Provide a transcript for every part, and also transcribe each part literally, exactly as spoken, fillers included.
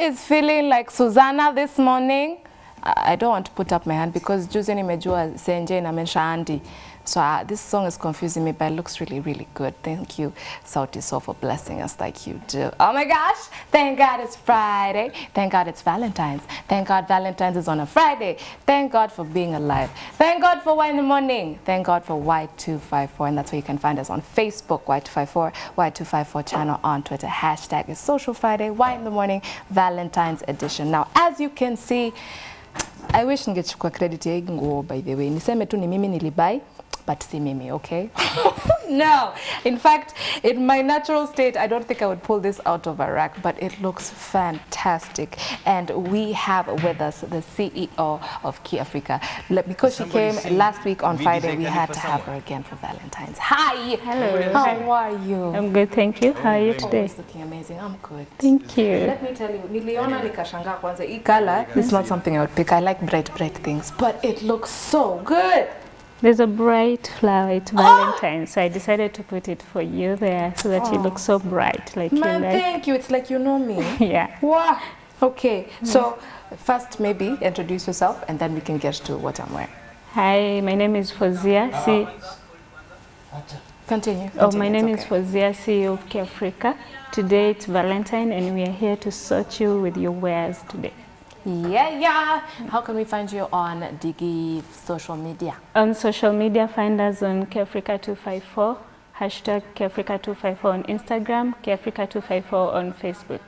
is feeling like Susanna this morning, I don't want to put up my hand because juzi nimejua Senje inamensha Andy. So uh, this song is confusing me, but it looks really, really good. Thank you, Sauti Sol, for blessing us like you do. Oh my gosh, thank God it's Friday. Thank God it's Valentine's. Thank God Valentine's is on a Friday. Thank God for being alive. Thank God for Y in the Morning. Thank God for Y two five four. And that's where you can find us on Facebook, Y two five four, Y two five four channel on Twitter. Hashtag is Social Friday, Y in the Morning, Valentine's edition. Now, as you can see, I wish ningechukua credit ya nguo, by the way. Niseme tu ni mimi nilibai, but see mimi, okay? No. In fact, in my natural state, I don't think I would pull this out of a rack, but it looks fantastic. And we have with us the C E O of Kiafrika. Because she came last week on Friday, we had to have her again for Valentine's. Hi! Hello. How are you? I'm good, thank you. How are you today? It's looking amazing. I'm good. Thank you. Let me tell you, niliona nikashangaa kwanza. Hii color, it's not something I would pick. I like bright, bright things, but it looks so good. There's a bright flower, it's Valentine's, oh! So I decided to put it for you there so that oh. you look so bright. Like Ma'am, like. Thank you, it's like you know me. Yeah. Wow. Okay, yes. So first maybe introduce yourself and then we can get to what I'm wearing. Hi, my name is Fozia. See, continue. continue. Oh, my name okay. is Fozia, C E O of Kiafrika. Today it's Valentine and we are here to sort you with your wares today. Yeah, yeah. How can we find you on Digi social media? On social media, find us on Kiafrika two five four, hashtag Kiafrika two five four on Instagram, Kiafrika two five four on Facebook.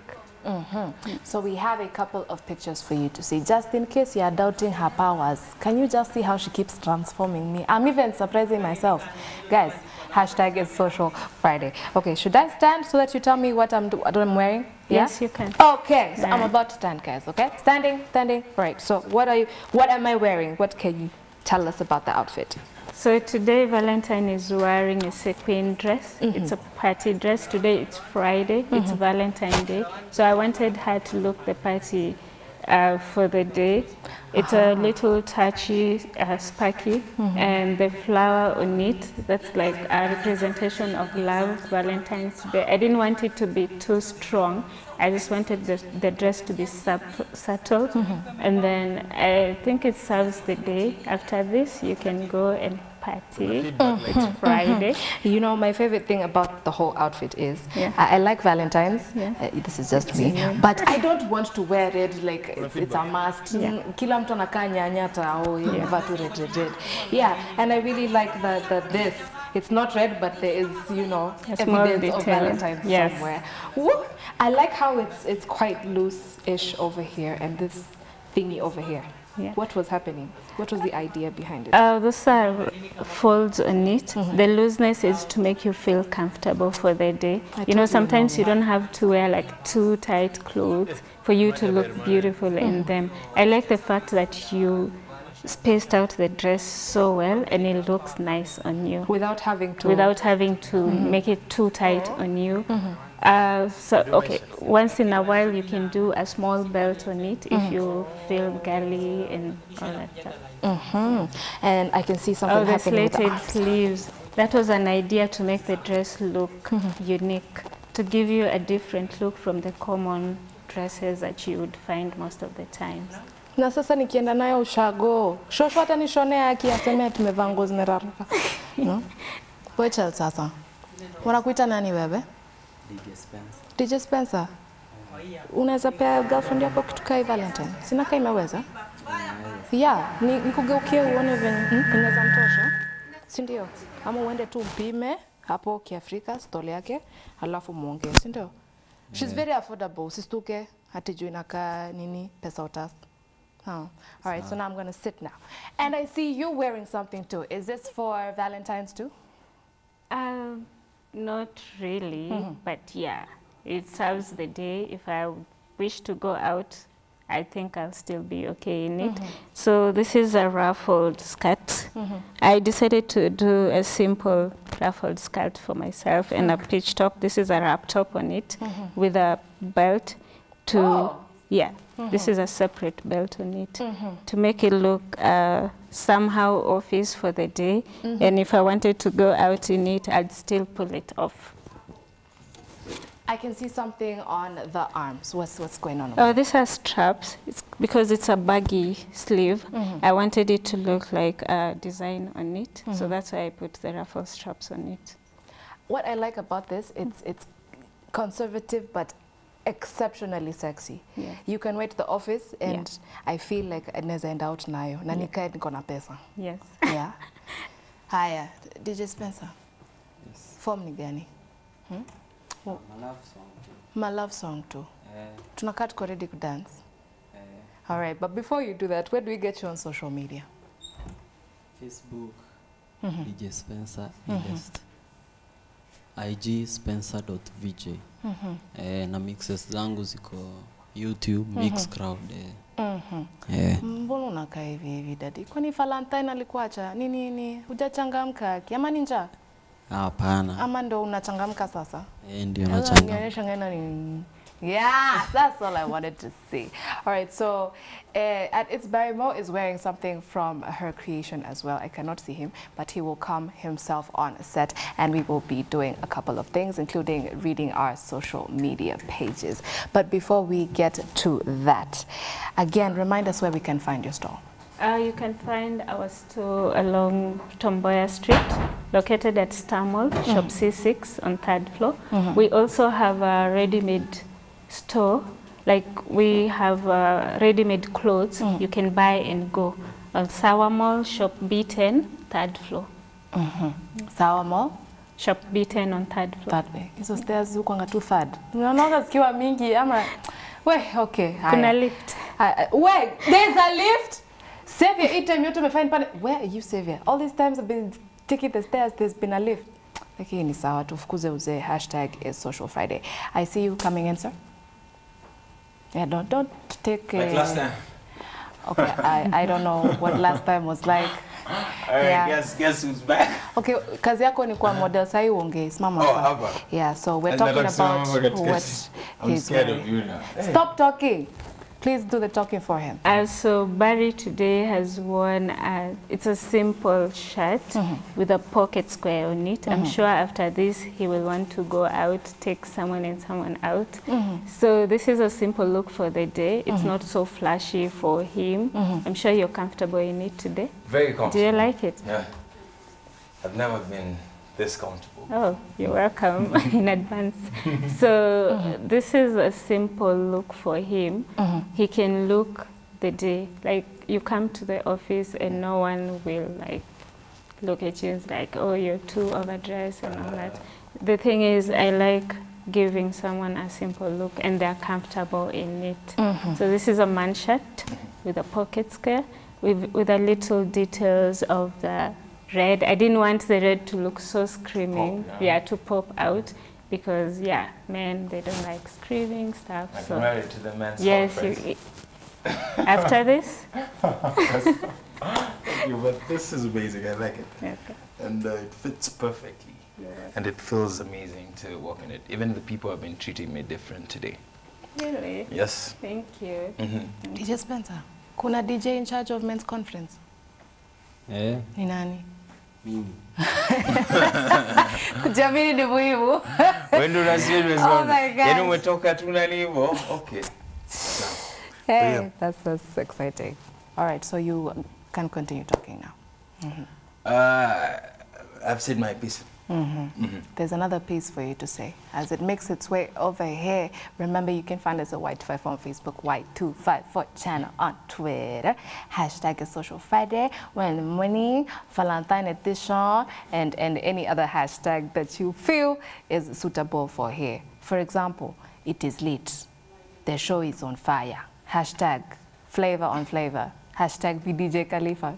Mm-hmm. So we have a couple of pictures for you to see. Just in case you are doubting her powers, can you just see how she keeps transforming me? I'm even surprising myself. Guys, hashtag is Social Friday. Okay, should I stand so that you tell me what I'm, do what I'm wearing? Yeah? Yes, you can. Okay, so yeah. I'm about to stand, guys, okay? Standing, standing. Right, so what are you, what am I wearing? What can you tell us about the outfit? So today, Valentine is wearing a sequin dress. Mm-hmm. It's a party dress. Today, it's Friday. Mm-hmm. It's Valentine Day. So I wanted her to look the party uh, for the day. It's uh-huh. a little touchy, uh, sparky, mm-hmm. and the flower on it, that's like a representation of love, Valentine's Day. I didn't want it to be too strong. I just wanted the, the dress to be sub, subtle, mm-hmm. and then I think it serves the day. After this, you can go and party. Mm-hmm. It's Friday. Mm-hmm. You know, my favorite thing about the whole outfit is yeah. I, I like Valentine's. Yeah. Uh, this is just me, yeah. but I don't want to wear red like it's, it's a must. Yeah. Yeah, and I really like the, the this. It's not red, but there is, you know, it's evidence of Valentine's yes. somewhere. Woo! I like how it's it's quite loose-ish over here and this thingy over here. Yeah. What was happening? What was the idea behind it? Uh, those are folds on it. Mm-hmm. The looseness is to make you feel comfortable for the day. I you know, sometimes you don't have to wear like too tight clothes for you to look beautiful mm-hmm. in them. I like the fact that you spaced out the dress so well and it looks nice on you without having to without having to mm-hmm. make it too tight on you. Mm-hmm. uh, so okay, once in a while you can do a small belt on it mm-hmm. if you feel girly and all that stuff. Mm-hmm. And I can see something oh, the happening with the slated sleeves. That was an idea to make the dress look mm-hmm. unique, to give you a different look from the common dresses that you would find most of the time. Na sasa nikienda nayo ushago. Shosho hata nishonea haki aseme tumevaa nguo zimeraruka. No? Pocha sasa. Wanakuita nani wewe? D J Spencer. D J Spencer. Unaweza pea girlfriend yako kitu kai Valentine. Sina kai imeweza? Yeah, nikugeukie uone venye unaweza mtosha. Si ndio? Ama uende tu mpime hapo Kiafrika stall yake alafu muongee, si ndio? She's very affordable. Sistuke hatijui naka nini pesa utas. Oh, all right, so now I'm going to sit now. And I see you wearing something too. Is this for Valentine's too? Um, not really, mm-hmm. but yeah, it serves the day. If I wish to go out, I think I'll still be okay in it. Mm-hmm. So this is a ruffled skirt. Mm-hmm. I decided to do a simple ruffled skirt for myself and a peach top. This is a wrap top on it mm-hmm. with a belt to... Oh. Yeah, mm-hmm. this is a separate belt on it mm-hmm. to make it look uh, somehow office for the day. Mm-hmm. And if I wanted to go out in it, I'd still pull it off. I can see something on the arms. What's, what's going on? Oh, this has straps. It's because it's a baggy sleeve. Mm-hmm. I wanted it to look like a design on it. Mm-hmm. So that's why I put the ruffle straps on it. What I like about this, it's, it's conservative but exceptionally sexy. Yeah. You can wear to the office and yeah. I feel like I need to end out nayo. Na nikae niko na pesa. Yes. Yeah. Hiya, D J Spencer. Yes. Form ni gani? Hmm? Oh. My love song too. My love song too. Yeah. Tunakaa tuko ready to dance. Yeah. All right, but before you do that, where do we get you on social media? Facebook, mm-hmm. D J Spencer, mm-hmm. I G Spencer dot V J. Mm-hmm. Eh, na mixes zangu ziko YouTube, mm-hmm. Mixcloud. Eh. Mhm. Eh. Mbona unakaa hivi hivi daddy? Kwani Valentine alikuacha? Ni nini? Hujachangamka? Kiama ninja? Hapana. Ama ndo unachangamka sasa? Eh, ndio unachangamka. Yeah, that's all I wanted to see. All right, so uh, at It's Barrymore is wearing something from her creation as well. I cannot see him, but he will come himself on set, and we will be doing a couple of things, including reading our social media pages. But before we get to that, again, remind us where we can find your store. Uh, you can find our store along Tomboya Street, located at Starmall, mm-hmm. Shop C six on third floor. Mm-hmm. We also have a ready-made store, like we have uh, ready-made clothes, mm. you can buy and go on Sawa Mall, shop B ten, third floor. Mm-hmm. Sawa Mall, shop B ten on third floor. Third way. So stairs you can go third. No, no, that's kiwa mingi. Ama, wait, okay. Kuna lift. Wait, there's a lift. Save your eight time. You to find pan. Where are you, Savior? All these times I've been taking the stairs. There's been a lift. Okay, ni sawa. Tufukuze uze. Hashtag is Social Friday. I see you coming in, sir. Yeah, don't, don't take... Like uh, last time. Okay, I, I don't know what last time was like. All right, yeah. guess, guess who's back. Okay, kazi yako ni kwa model, sahi uonge, simama hapa. Oh, hapa. Yeah, so we're and talking about what I'm scared wearing. Of you now. Hey. Stop talking. Please do the talking for him. Uh, so Barry today has worn, a, it's a simple shirt mm-hmm. with a pocket square on it. Mm-hmm. I'm sure after this he will want to go out, take someone and someone out. Mm-hmm. So this is a simple look for the day. It's mm-hmm. not so flashy for him. Mm-hmm. I'm sure you're comfortable in it today. Very comfortable. Do you like it? Yeah. I've never been this comfortable. Oh, you're welcome in advance. So mm-hmm. this is a simple look for him. Mm-hmm. He can look the day. Like you come to the office and no one will like look at you and like, oh, you're too overdressed and all that. The thing is, I like giving someone a simple look and they're comfortable in it. Mm-hmm. So this is a man shirt with a pocket square with, with a little details of the red. I didn't want the red to look so screaming. Pop, yeah. yeah, to pop out because yeah, men they don't like screaming stuff. I so married to the men's yes, you, after this. Thank you, but this is amazing. I like it, okay. and uh, it fits perfectly, yeah. and it feels amazing to walk in it. Even the people have been treating me different today. Really? Yes. Thank you. Mm-hmm. D J Spencer, kuna D J in charge of men's conference? Eh? Ni nani? Mimi. Kujiamini ni muhimu. When do nasiri mezoni? Yenu umetoka tu nani hivyo? Okay. Hey, yeah. that's that's exciting. All right, so you can continue talking now. Mm-hmm. Uh I've said my piece. Mm-hmm. Mm-hmm. There's another piece for you to say. As it makes its way over here, remember you can find us at Y two five four on Facebook, Y two five four channel on Twitter, hashtag Social Friday, when morning, Valentine edition, and, and any other hashtag that you feel is suitable for here. For example, it is lit, the show is on fire, hashtag flavor on flavor, hashtag V D J Khalifa.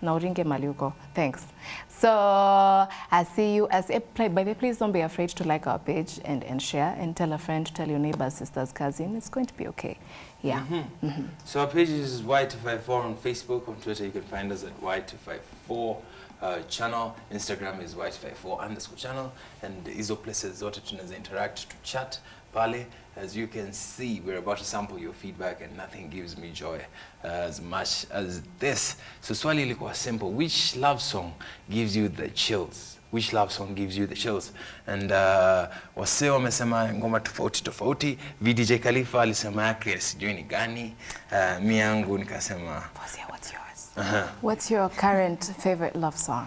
Nauringe Maliuko. Thanks. So I see you as a play. By the way, please don't be afraid to like our page and, and share and tell a friend, tell your neighbor, sisters, cousin. It's going to be okay. Yeah. Mm-hmm. Mm-hmm. So our page is Y two five four on Facebook. On Twitter, you can find us at Y two five four uh, channel. Instagram is Y two five four underscore channel. And these are places that you interact to chat. Pale, as you can see, we're about to sample your feedback and nothing gives me joy as much as this. So swali ilikuwa simple. Which love song gives you the chills? which love song gives you the chills. And uh, wasee wamesema ngoma tofauti tofauti. V D J Khalifa alisema yake sijui ni gani. Uh, mi yangu nikasema Fozia, what's yours? Uh-huh. What's your current favorite love song?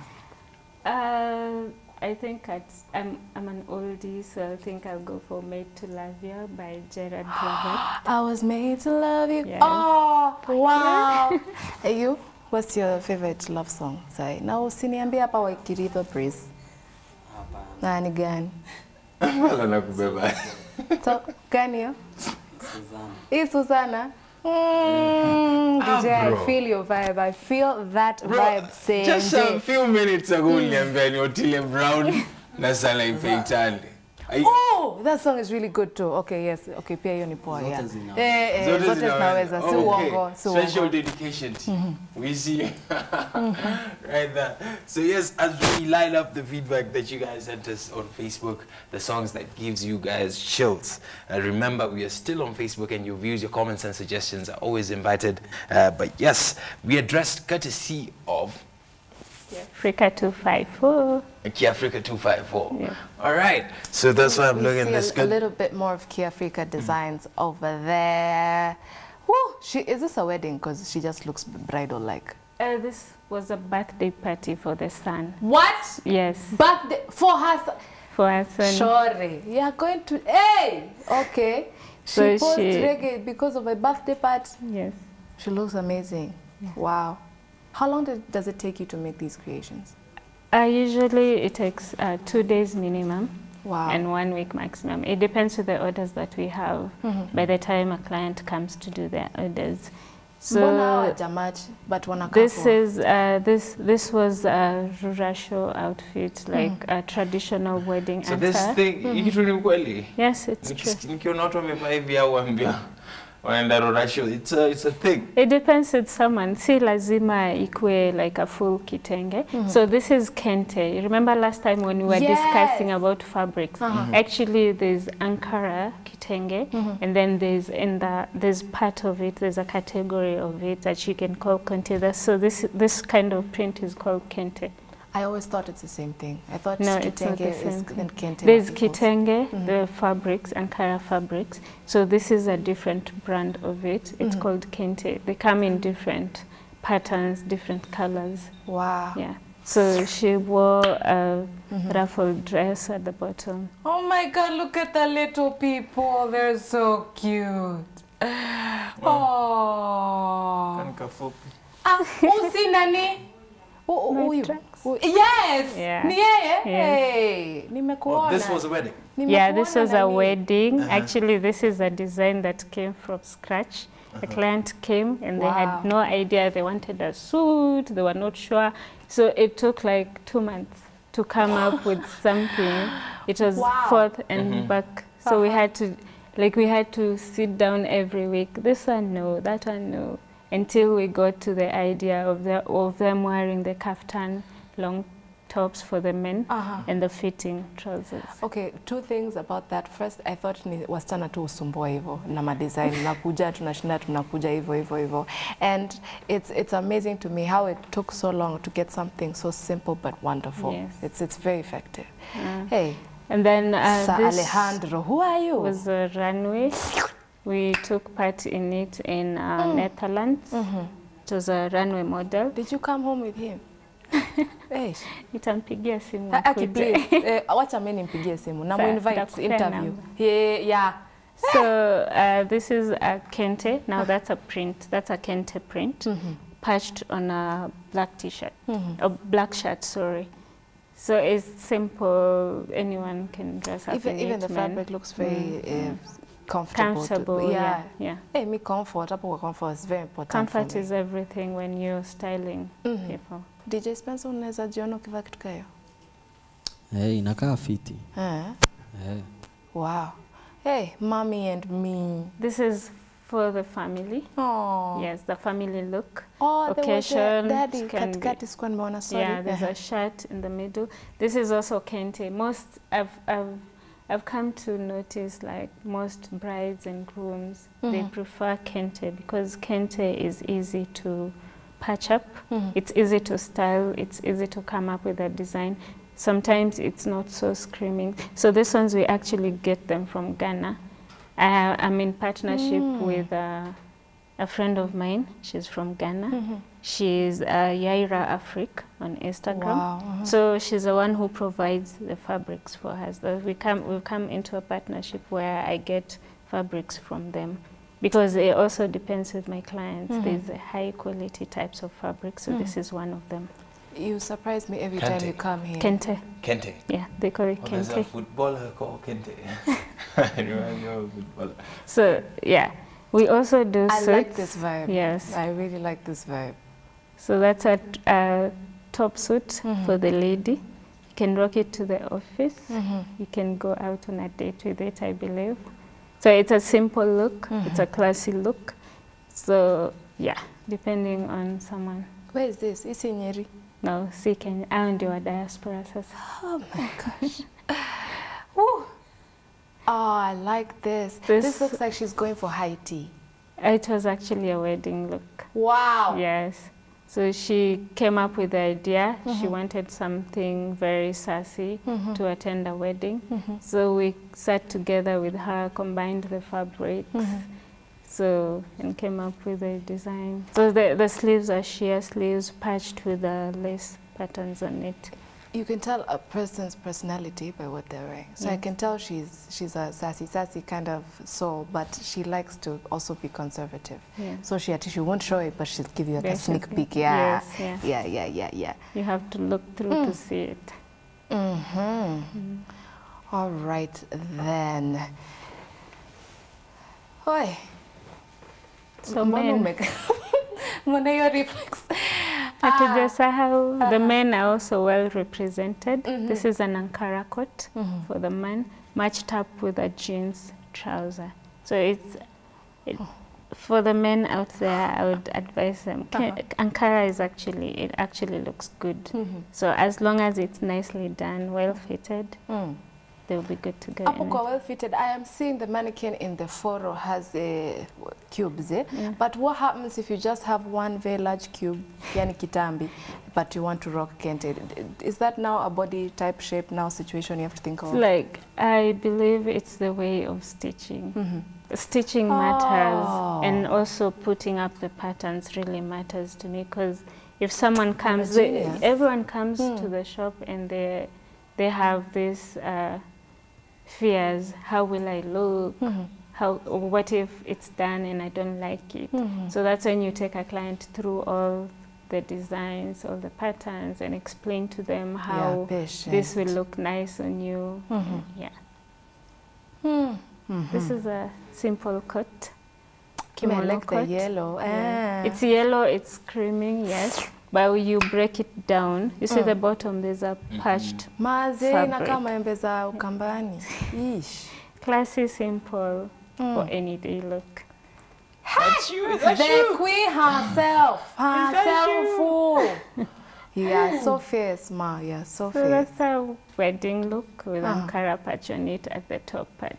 Uh, I think I'd, I'm, I'm an oldie, so I think I'll go for Made to Love You by Gerard Lovett. I was made to love you. Yes. Oh, wow. Hey, you? What's your favorite love song? Say, now usiniambia hapa waikirido please. Hapana. Nani gani? Wala nakubeba. So, gani hiyo? Susanna. Hii Susanna? Mm, D J, ah, I feel your vibe. I feel that bro, vibe saying just a few minutes ago, Liambe, Otile Brown, Nasala Ifeitali. Oh, that song is really good too. Okay, yes. Okay, pia hiyo ni poa. Yeah. Eh, eh, zote zinaweza. Si uongo, si uongo. Special dedication. Mm-hmm. We see mm-hmm. right there. So yes, as we line up the feedback that you guys sent us on Facebook, the songs that gives you guys chills. Uh, remember, we are still on Facebook, and your views, your comments, and suggestions are always invited. Uh, but yes, we addressed courtesy of Kiafrika two five four. Kiafrika two five four. Yeah. All right. So that's why I'm we looking at this. A little bit more of Kiafrika designs mm. over there. Woo! She is this a wedding? Because she just looks bridal-like. Uh, this was a birthday party for the son. What? Yes. Birthday for her son. For her son. Sorry, you are going to. Hey. Okay. So she posed she... reggae because of a birthday party. Yes. She looks amazing. Yeah. Wow. How long did, does it take you to make these creations? Uh, usually it takes uh, two days minimum. Wow. And one week maximum. It depends on the orders that we have mm-hmm. by the time a client comes to do their orders. So this is uh, this this was a rural outfit, like mm-hmm. a traditional wedding so answer. This thing mm-hmm. yes, it's true. It's a, it's a thing. It depends on someone. Si lazima ikwe like a full kitenge. Mm-hmm. So this is kente. You remember last time when we were yes. discussing about fabrics? Uh-huh. mm-hmm. Actually, there's Ankara kitenge, mm-hmm. and then there's in the there's part of it, there's a category of it that you can call kente. So this this kind of print is called kente. I always thought it's the same thing. I thought no, kitenge the is thing. Kente. There's kitenge, mm-hmm. the fabrics, Ankara fabrics. So this is a different brand of it. It's mm-hmm. called kente. They come in different patterns, different colors. Wow. Yeah. So she wore a mm-hmm. ruffled dress at the bottom. Oh my God, look at the little people. They're so cute. Wow. Oh. Usinani. Oh, yes! Yeah. Yeah. Hey. Yes. Oh, this was a wedding? Yeah, this was a wedding. Uh-huh. Actually, this is a design that came from scratch. Uh-huh. The client came and wow. they had no idea. They wanted a suit. They were not sure. So it took like two months to come up with something. It was wow. forth and mm-hmm. back. So uh-huh. we had to, like, we had to sit down every week. This one, no. That one, no. Until we got to the idea of, the, of them wearing the kaftan long tops for the men uh-huh. and the fitting trousers. Okay, two things about that. First, I thought ni wasichana tu usumbua hivyo na ma design tunakuja tunashinda tunakuja hivyo hivyo hivyo. And it's it's amazing to me how it took so long to get something so simple but wonderful. Yes. It's it's very effective. Yeah. Hey. And then uh, Sir this Alejandro, who are you? Was a runway. We took part in it in uh, mm. Netherlands. Mm-hmm. It was a runway model. Did you come home with him? Hey, nitampigia simu. Aki, please. Wacha mimi nimpigie simu. Na invite interview. Yeah, yeah. So uh, this is a kente. Now that's a print. That's a kente print, mm-hmm. patched on a black t-shirt, mm-hmm. a black shirt. Sorry. So it's simple. Anyone can dress up even, in even it. Even the fabric man. Looks very. Mm-hmm. uh, Comfortable, comfortable to, yeah. yeah, yeah. Hey, me comfort, comfort is very important. Comfort is everything when you're styling mm-hmm. people. D J Spencer, unaweza jiona ukivaa kitu kayo? Hey, inakaa fiti. Eh. Hey. Wow. Hey, mommy and me. This is for the family. Oh. Yes, the family look. Oh, occasion. Daddy, katikati sikuwa nimeona, sorry. Yeah, there's a shirt in the middle. This is also kente. Most of I've come to notice, like, most brides and grooms, mm-hmm. they prefer kente because kente is easy to patch up. Mm-hmm. It's easy to style. It's easy to come up with a design. Sometimes it's not so screaming. So these ones, we actually get them from Ghana. Uh, I'm in partnership mm. with uh, a friend of mine. She's from Ghana. Mm-hmm. She's uh, Yaira Afric on Instagram. Wow. Mm-hmm. So she's the one who provides the fabrics for us. We come, we've come into a partnership where I get fabrics from them, because it also depends with my clients. Mm-hmm. There's high quality types of fabrics, so mm. this is one of them. You surprise me every Kente. time you come here. Kente. Kente. Yeah, they call it oh, Kente. There's a footballer called Kente. I remind you of a footballer. So, yeah, we also do I suits. like this vibe. Yes. I really like this vibe. So that's a uh, top suit mm-hmm. for the lady. You can rock it to the office. Mm-hmm. You can go out on a date with it, I believe. So it's a simple look. Mm-hmm. It's a classy look. So, yeah, depending on someone. Where is this? It's in Nyeri. No, see, Kenya. I don't do a diaspora. Oh my gosh. Ooh. Oh, I like this. this. This looks like she's going for Haiti. It was actually a wedding look. Wow. Yes. So she came up with the idea. Mm-hmm. She wanted something very sassy mm-hmm. to attend a wedding. Mm-hmm. So we sat together with her, combined the fabrics. Mm-hmm. So, and came up with a design. So the, the sleeves are sheer sleeves patched with the lace patterns on it. You can tell a person's personality by what they're wearing. So yeah. I can tell she's she's a sassy, sassy kind of soul, but she likes to also be conservative. Yeah. So she she won't show it, but she'll give you like a sneak peek. Yeah. Yes, yeah. yeah, yeah, yeah, yeah. You have to look through mm. to see it. Mm-hmm. Mm. All right then. Oi. So men. The men are also well represented. Mm-hmm. This is an Ankara coat mm-hmm. for the man, matched up with a jeans trouser. So it's it, for the men out there. I would advise them. Uh-huh. Ankara is actually it actually looks good. Mm-hmm. So as long as it's nicely done, well fitted. Mm. They'll be good to go. Well fitted. I am seeing the mannequin in the photo has a cubes, eh? Yeah. But what happens if you just have one very large cube, yani kitambi, but you want to rock Kente? Is that now a body type, shape, now situation you have to think of? Like, I believe it's the way of stitching. Mm-hmm. Stitching oh. matters, and also putting up the patterns really matters to me, because if someone comes, they, everyone comes mm. to the shop and they they have this. Uh, fears, how will I look, mm-hmm. how, what if it's done and I don't like it. Mm-hmm. So that's when you take a client through all the designs, all the patterns, and explain to them how yeah, this will look nice on you. Mm-hmm. Yeah. Mm-hmm. This is a simple cut. Kimono I like cut. the yellow. Yeah. Ah. It's yellow, it's creaming, yes. But you break it down. You mm. see the bottom, there's a patched fabric. Classy, simple, mm. for any day look. That's you, that's the you. queen herself, herself. You are so fierce, ma, you are so, so fierce. That's a wedding look with ah. Ankara patch on it at the top part.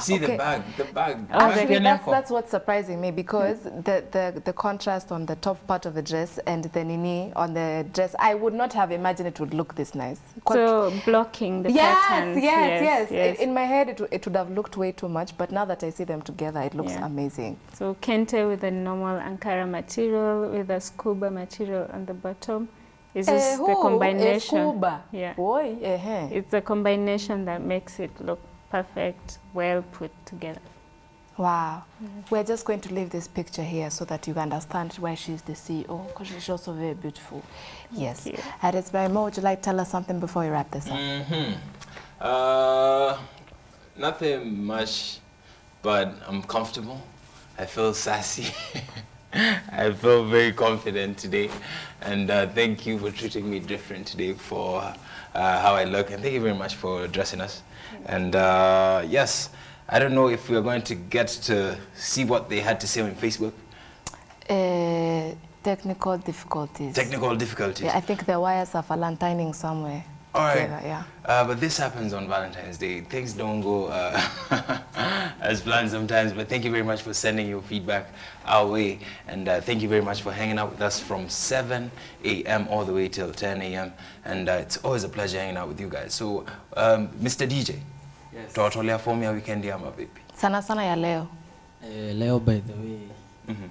See okay. the bag, the bag. Oh, Actually, that's, that's what's surprising me, because mm. the, the, the contrast on the top part of the dress and the nini on the dress, I would not have imagined it would look this nice. Quite so blocking the yes, patterns. Yes, yes, yes. yes. In my head, it, it would have looked way too much, but now that I see them together, it looks yeah. amazing. So Kente with the normal Ankara material, with the scuba material on the bottom. It's just eh, the combination. Eh, scuba. Yeah. Boy, eh, eh. It's the combination that makes it look perfect, well put together. Wow. Yes. We're just going to leave this picture here so that you understand why she's the C E O, because she's also very beautiful. Yes. At its very moment, would you like to tell us something before we wrap this up? Mm-hmm. Uh, nothing much, but I'm comfortable. I feel sassy. I feel very confident today, and uh, thank you for treating me different today for uh, how I look, and thank you very much for dressing us. And uh, yes, I don't know if we're going to get to see what they had to say on Facebook. Uh, technical difficulties. Technical difficulties. Yeah, I think the wires are valentining somewhere. All right. Together, yeah. Uh, but this happens on Valentine's Day. Things don't go uh, as planned sometimes. But thank you very much for sending your feedback our way. And uh, thank you very much for hanging out with us from seven A M all the way till ten A M And uh, it's always a pleasure hanging out with you guys. So, um, Mister D J, yes. Tuwatolea form ya weekend ya mabibi. Sana sana ya leo. Eh, leo by the way. Mm-hmm.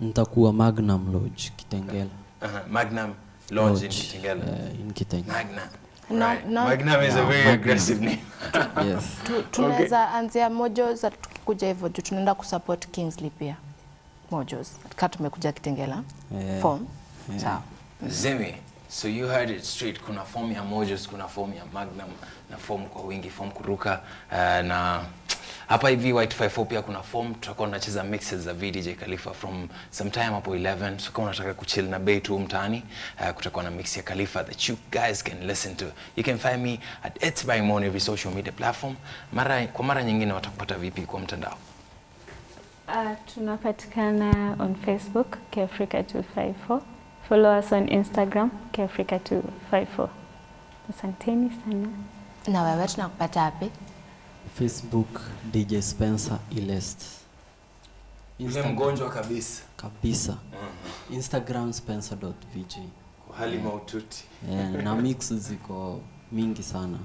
Nitakuwa Magnum Lodge, Kitengela. Uh-huh. Magnum Lodge, Lodge in Kitengela. Uh, in Kitengela. Magnum. No, right. no. Magnum is no, a very Magnum. aggressive name. Yes. Tunaweza anzia Mojo's at kuja hivyo juu tunaenda kusupport Kingsley pia. Mojo's. Kati tumekuja Kitengela. Form. Sawa. Zemi. So you heard it straight. Kuna form ya Mojo's, kuna form ya Magnum, na form kwa wingi, form kuruka uh, na hapa hivi Y two five four pia kuna form. Tutakuwa tunacheza mixes za V D J Khalifa from sometime hapo eleven. So kama unataka kuchill na bay tu mtaani, uh, kutakuwa na mix ya Khalifa that you guys can listen to. You can find me at It's by Mon every social media platform. Mara kwa mara nyingine watakupata vipi kwa mtandao? Uh, tunapatikana on Facebook Kiafrika two five four. Follow us on Instagram Kiafrika two five four. Asanteni sana. Na wewe tunakupata wapi? Facebook D J Spencer Ilest. Ile mgonjwa kabisa. Kabisa. Mm-hmm. Instagram Spencer dot V J. Kwa hali maututi. Yeah, na mix ziko mingi sana.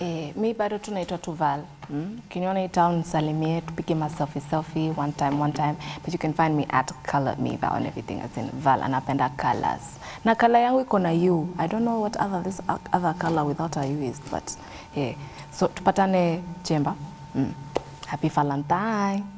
Eh, mi bado tunaitwa Tuval. Mm? Kiniona hii town salimie, tupige ma selfie selfie one time one time, but you can find me at color me Val on everything as in Val and napenda colors. Na color yangu iko na U. I don't know what other this other color without a U is, but yeah. So tupatane Chemba. Mm. Happy Valentine.